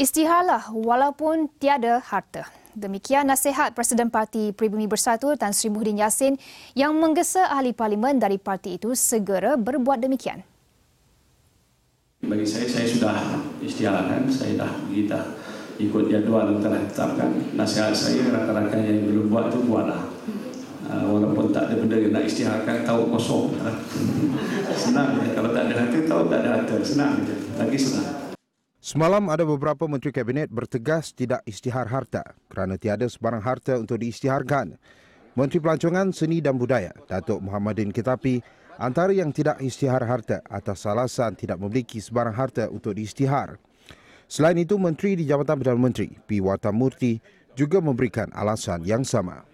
Istiharlah walaupun tiada harta. Demikian nasihat Presiden Parti Pribumi Bersatu Tan Sri Muhyiddin Yassin yang menggesa ahli parlimen dari parti itu segera berbuat demikian. Bagi saya sudah istiharkan, saya dah ikut jadual yang telah ditetapkan. Nasihat saya rakan-rakan yang belum buat tu buatlah. Walaupun tak ada benda nak istiharkan, tahu kosong. Senang je. Kalau tak ada harta, tahu tak ada harta. Senang je. Lagi senang. Semalam ada beberapa menteri kabinet bertegas tidak istihar harta kerana tiada sebarang harta untuk diistiharkan. Menteri Pelancongan, Seni dan Budaya, Datuk Muhammadin Kitapi antara yang tidak istihar harta atas alasan tidak memiliki sebarang harta untuk diistihar. Selain itu, menteri di Jabatan Perdana Menteri, P. Watar Murti juga memberikan alasan yang sama.